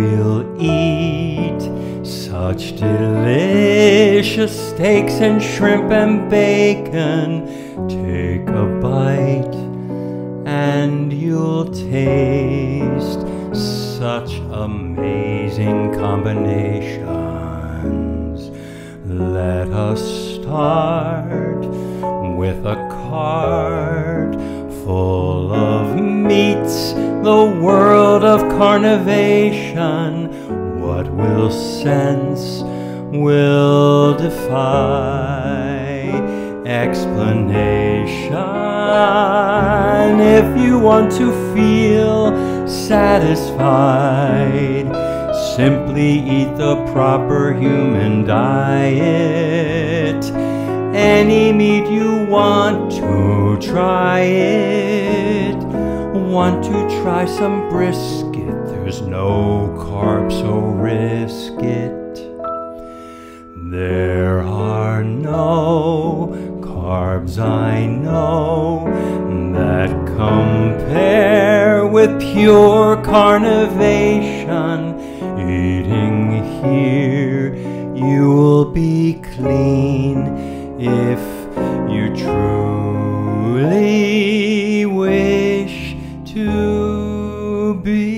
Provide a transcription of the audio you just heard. we'll eat such delicious steaks and shrimp and bacon. Take a bite and you'll taste such amazing combinations. Let us start with a card full of meats, the world of carnivation. What we'll sense will defy explanation. If you want to feel satisfied, simply eat the proper human diet. Any meat you want to try it. Want to try some brisket? There's no carb, so risk it. There are no carbs, I know, that compare with pure carnivation. Eating here, you will be clean if you truly wish to be.